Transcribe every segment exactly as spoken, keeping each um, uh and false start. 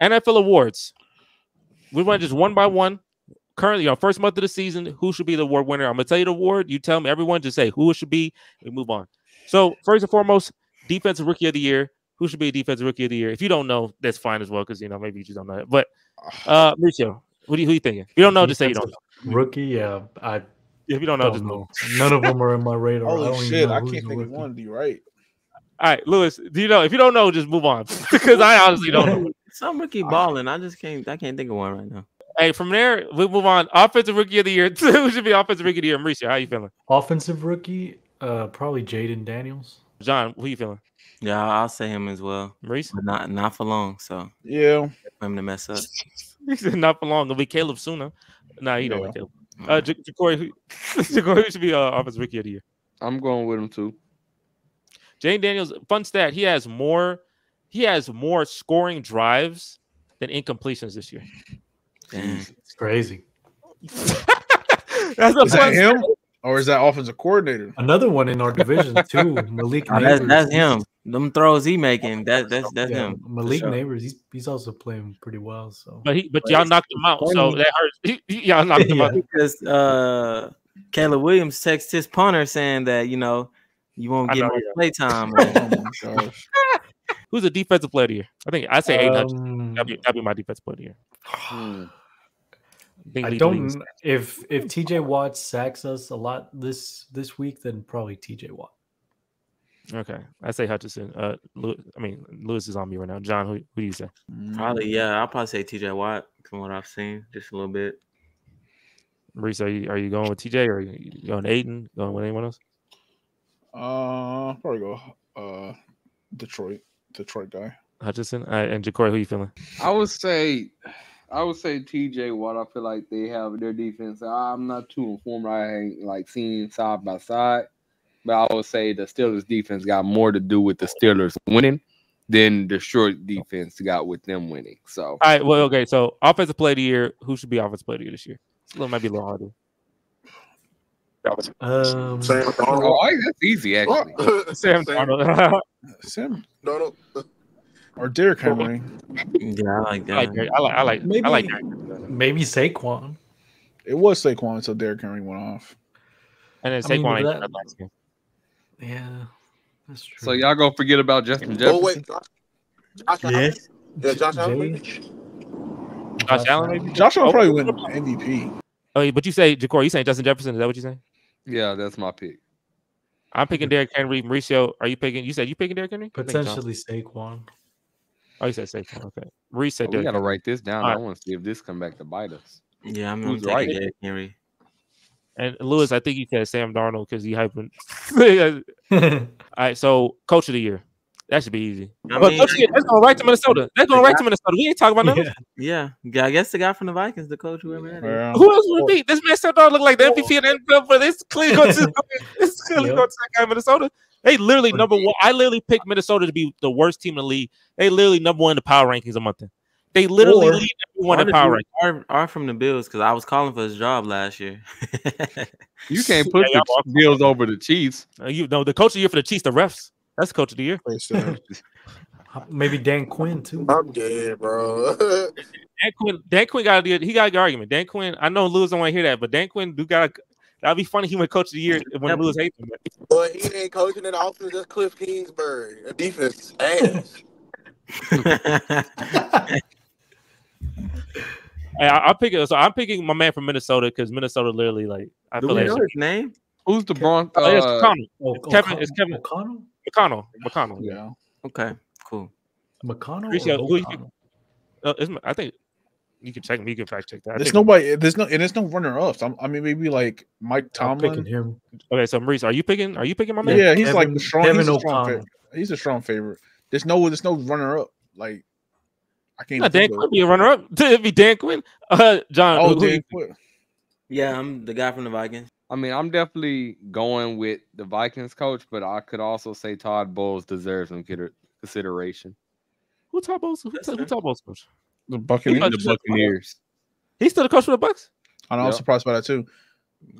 N F L awards. We went just one by one. Currently, our first month of the season, who should be the award winner? I'm going to tell you the award. You tell me, everyone, just say who it should be. We move on. So, first and foremost, Defensive Rookie of the Year. Who should be a Defensive Rookie of the Year? If you don't know, that's fine as well, because, you know, maybe you just don't know it. But, uh, Mauricio, what do you, who are you thinking? If you don't know, just say you don't know. Rookie, yeah. I if you don't know, don't just know. Move. None of them are in my radar. Holy I don't shit, I can't think rookie. Of one. Do you right? All right, Lewis, do you know? If you don't know, just move on, because I honestly don't know. Some rookie balling. I just can't, I can't think of one right now. Hey, from there, we move on. Offensive Rookie of the Year. Who should be Offensive Rookie of the Year? Mauricio, how you feeling? Offensive Rookie, uh, probably Jaden Daniels. John, who you feeling? Yeah, I'll say him as well. Maurice? But not not for long, so yeah, for him to mess up. He said not for long. It'll be Caleb sooner. Nah, he yeah. don't like Caleb. Uh, Ja'Cory, who, Ja'Cory, who should be uh, Offensive Rookie of the Year? I'm going with him too. Jaden Daniels, fun stat. He has more, he has more scoring drives than incompletions this year. Damn. It's crazy. That's a is that him? Stat. Or is that offensive coordinator? Another one in our division too, Malik oh, Neighbors. That's, that's him. Them throws he making. That that's that's yeah, him. Malik sure. Neighbors. He's he's also playing pretty well. So, but he but y'all knocked him out. So that hurts. Y'all knocked him yeah. out because uh, Caleb Williams texted his punter saying that you know you won't get more play time. Oh Who's a defensive player of the year? I think I say Aidan Hutchinson. That'd be, that'd be my defensive player of the year. Hmm. I don't. If if T J Watt sacks us a lot this this week, then probably T J Watt. Okay, I say Hutchinson. Uh, Lewis, I mean Lewis is on me right now. John, who, who do you say? Probably yeah. I'll probably say T J Watt from what I've seen, just a little bit. Maurice, are you are you going with T J or are you going Aidan? Going with anyone else? Uh, probably go uh Detroit Detroit guy Hutchinson. All right, and Ja'Cory, who you feeling? I would say. I would say T J Watt. I feel like they have their defense. I'm not too informed. I ain't like seen side by side, but I would say the Steelers defense got more to do with the Steelers winning than the short defense got with them winning. So, all right. Well, okay. So, offensive player of the year. Who should be offensive player of the year this year? It might be a little harder. Um, Sam Darnold. Oh, that's easy actually. Sam Darnold. Sam Darnold. Or Derrick Henry. Yeah, I like that. I like, I like, I like, maybe, I like that. Maybe Saquon. It was Saquon until Derrick Henry went off. And then Saquon. I mean, that, that yeah, that's true. So y'all gonna forget about Justin Jefferson? Oh wait, Josh Allen. Yeah. yeah, Josh Allen. Josh Allen. Maybe? Josh Allen probably win M V P. Oh, but you say Ja'Cory, you saying Justin Jefferson? Is that what you saying? Yeah, that's my pick. I'm picking Derrick Henry. Mauricio, are you picking? You said you picking Derrick Henry? Potentially Saquon. Oh, you said Saquon. Okay. Reset. Oh, we got to write this down. Right. I want to see if this come back to bite us. Yeah, I'm going to take it, Henry. And Lewis, I think you said Sam Darnold because he hyping. All right, so Coach of the Year. That should be easy. I but mean, coach I, year, that's going right to Minnesota. That's going right guy, to Minnesota. We ain't talking about nothing. Yeah. yeah. I guess the guy from the Vikings, the coach, whoever that is. Yeah. Who else would it be? This man Sam Darnold look like the M V P of the N F L, but it's clearly going to that guy in Minnesota. They literally number one. I literally picked Minnesota to be the worst team in the league. They literally number one in the power rankings a month in. They literally or, lead everyone in power rankings. Are from the Bills because I was calling for his job last year. You can't put yeah, the Bills over the Chiefs. Uh, you know the coach of the year for the Chiefs, the refs. That's coach of the year. Maybe Dan Quinn too. I'm dead, bro. Dan Quinn. Dan Quinn got a, he got a good argument. Dan Quinn. I know Lewis don't want to hear that, but Dan Quinn do got. A, That'd be funny. He went coach of the year when yeah, Lewis hates him. But he ain't coaching in the offense. That's Cliff Kingsbury. The defense ass. Hey, I, I'll pick it. So I'm picking my man from Minnesota because Minnesota literally like. I Do feel we like know his name? Who's the Bronx? Uh, it's O'Connell. It's Kevin. It's Kevin O'Connell. O'Connell. O'Connell. Yeah. Okay. Cool. McConnell. Appreciate uh, it's, I think. You can check me. You can fact check that. I there's nobody. There's no. And there's no runner ups. I'm, I mean, maybe like Mike Tomlin. I'm picking him. Okay, so Maurice, are you picking? Are you picking my man? Yeah, he's Evan, like the strong. He's a strong, he's a strong favorite. There's no. There's no runner up. Like I can't. Yeah, Dan Quinn be a runner up. It'd be Dan Quinn. Uh, John. Oh, Dan Quinn. Yeah, I'm the guy from the Vikings. I mean, I'm definitely going with the Vikings coach, but I could also say Todd Bowles deserves some consideration. Who Todd Bowles? Who, who Todd Bowles coach? The Buccaneers. The Buccaneers. He's still the coach for the Bucs. I know, yep. I'm surprised by that too.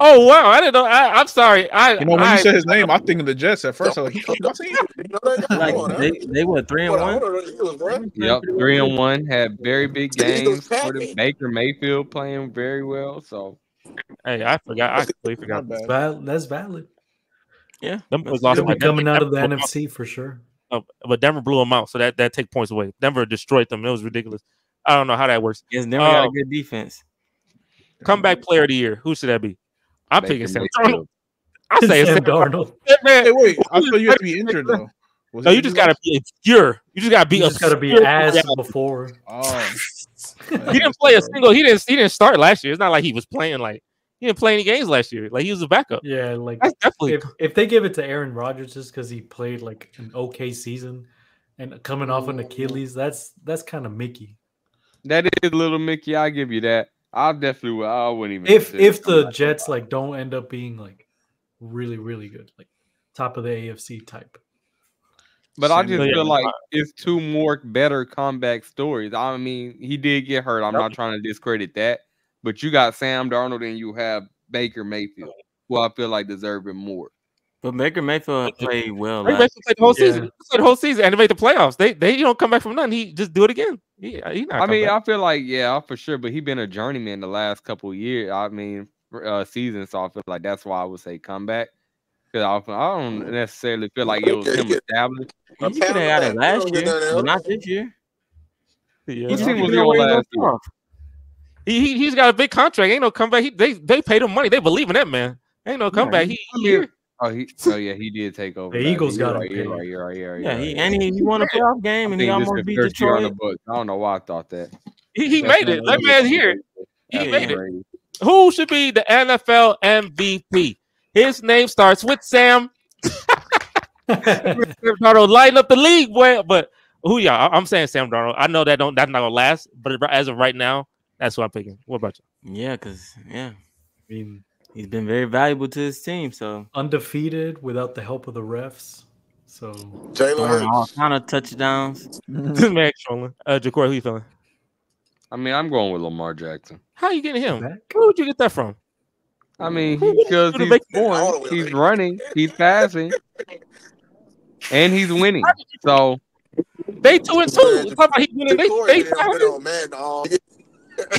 Oh wow! I didn't know. I, I'm sorry. I you know when I, you said his name, I think of the Jets at first. I was like, you know, like on, they, they were three and one. On, yep, three and one had very big games. For the Baker Mayfield playing very well. So, hey, I forgot. I completely forgot. That's valid. That's valid. Yeah, them was lost coming Denver. Out of the Denver N F C for sure. Oh, but Denver blew them out, so that that take points away. Denver destroyed them. It was ridiculous. I don't know how that works. Yes, Denver um, got a good defense. Comeback player of the year. Who should that be? I'm Baker picking Sam Darnold. I say Sam, Sam Darnold. Darnold. Man, hey, wait, I thought you had to be injured though. Was no, you just gotta be obscure. You just gotta be. You just gotta be ass before. Oh, he didn't play a single. He didn't. He didn't start last year. It's not like he was playing. Like he didn't play any games last year. Like he was a backup. Yeah, like that's definitely. If, if they give it to Aaron Rodgers just because he played like an okay season and coming off an Achilles, that's that's kind of Mickey. That is a little Mickey. I give you that. I definitely would. I wouldn't even. If if the Jets like don't end up being like really really good, like top of the A F C type. But Sam I just feel like it's two more better comeback stories. I mean, he did get hurt. I'm nope. not trying to discredit that, but you got Sam Darnold and you have Baker Mayfield, who I feel like deserve it more. But Baker Mayfield played well. Baker Mayfield played the whole yeah. season. He played the whole season and made the playoffs. They they you don't come back from nothing. He just do it again. Yeah, he, he I mean, back. I feel like yeah, for sure. But he's been a journeyman the last couple of years. I mean, uh, season. So I feel like that's why I would say comeback because I, I don't necessarily feel like it was him established. He could have had it last year, but not this year. Yeah. He seemed to last year. He, he he's got a big contract. Ain't no comeback. He, they they paid him money. They believe in that man. Ain't no comeback. Yeah, he, he here. Oh, he, oh yeah, he did take over. The Eagles got him. Yeah, yeah, he and he won a playoff game and he almost beat Detroit. I don't know why I thought that. He, he made it. That man's here. He made it. Who should be the N F L M V P? His name starts with Sam. Darnold lighting up the league, boy. But who y'all? I'm saying Sam Darnold. I know that don't that's not gonna last, but as of right now, that's what I'm picking. What about you? Yeah, because yeah, I mean. He's been very valuable to his team, so undefeated without the help of the refs. So all kind of touchdowns. Man, uh, Ja'Cory, who you feeling? I mean, I'm going with Lamar Jackson. How you getting him? Back? Where would you get that from? I mean, because he's born, he's running, he's passing, and he's winning. So they two and two. How about he winning? They they tied.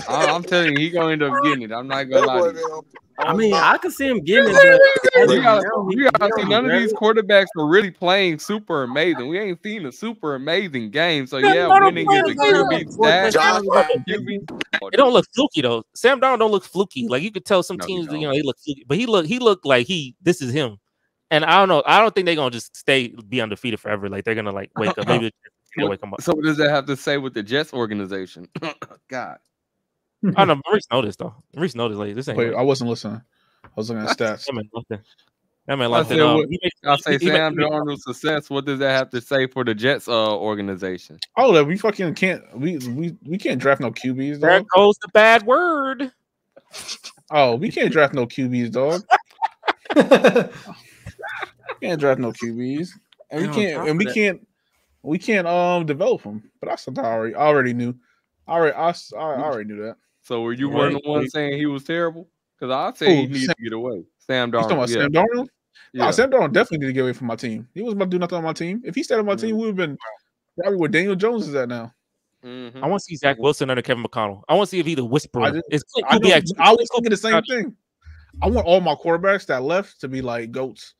I'm telling you, he's going to end up getting it. I'm not going to lie to you. I mean, I could see him getting it. You got to see none of these quarterbacks are really playing super amazing. We ain't seen a super amazing game. So, yeah, winning is a Q B stat. It don't look fluky, though. Sam Darnold don't look fluky. Like, you could tell some no, teams, you know, he look fluky. But he looked he look like he. This is him. And I don't know. I don't think they're going to just stay, be undefeated forever. Like, they're going to, like, wake up. Maybe they'll wake them up. So what does that have to say with the Jets organization? God. I don't know. Maurice noticed though. Maurice noticed like this ain't. Wait, right. I wasn't listening. I was looking at stats. That man locked it up. I say Sam Darnold's success. What does that have to say for the Jets uh, organization? Oh, that we fucking can't. We we we can't draft no Q Bs. Dog. There goes the bad word. Oh, we can't draft no Q Bs, dog. We can't draft no Q Bs, and we can't and we can't we can't um develop them. But I sometimes already already knew. All right, I, I, I already knew that. So were you one of the ones saying he was terrible? Because I say he needs to get away. Sam Darnold. You talking about yeah. Sam Darnold? Yeah. No, Sam Darnold definitely need to get away from my team. He wasn't about to do nothing on my team. If he stayed on my mm-hmm. team, we would have been probably where Daniel Jones is at now. Mm-hmm. I want to see Zach Wilson under Kevin O'Connell. I want to see if he's a whisperer. I, just, it's, it I, do, I was looking at the same thing. I want all my quarterbacks that left to be like goats.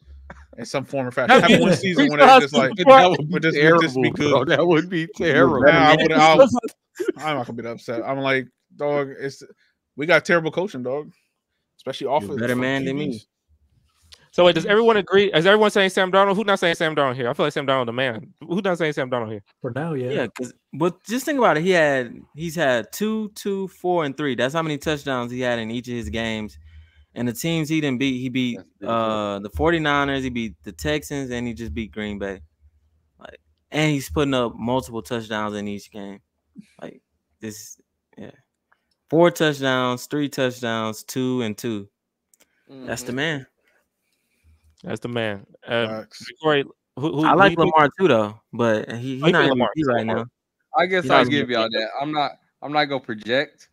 In some form or fashion, have one season when it's just like that would be just, terrible. Just be good. Bro, that would be terrible. Now, I would, I was, I'm not gonna be upset. I'm like, dog, it's we got terrible coaching, dog. Especially offense. Better man than me. So, wait, does everyone agree? Is everyone saying Sam Darnold? Who's not saying Sam Darnold here? I feel like Sam Darnold the man. Who's not saying Sam Darnold here? For now, yeah, yeah. Because but just think about it. He had he's had two, two, four, and three. That's how many touchdowns he had in each of his games. And the teams he didn't beat, he beat uh, the forty-niners, he beat the Texans, and he just beat Green Bay. Like, and he's putting up multiple touchdowns in each game. Like this, yeah. Four touchdowns, three touchdowns, two and two. Mm-hmm. That's the man. That's the man. Uh, Corey, who, who, I like who Lamar too, though, but he, he's oh, not Lamar right now. I guess I'll give y'all that. I'm not. I'm not gonna project.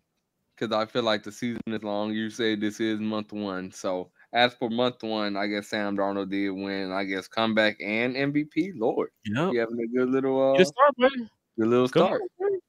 because I feel like the season is long. You say this is month one. So as for month one, I guess Sam Darnold did win, I guess, comeback and M V P. Lord, yep. You having a good little uh, – Good start, buddy. Good little start. Good.